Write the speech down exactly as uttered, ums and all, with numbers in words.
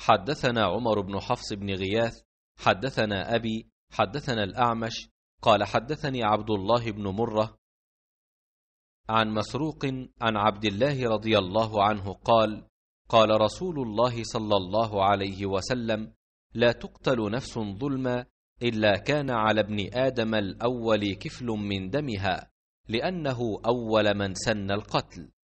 حدثنا عمر بن حفص بن غياث حدثنا أبي حدثنا الأعمش قال حدثني عبد الله بن مرة عن مسروق عن عبد الله رضي الله عنه قال قال رسول الله صلى الله عليه وسلم لا تقتل نفس ظلما إلا كان على ابن آدم الأول كفل من دمها لأنه أول من سن القتل.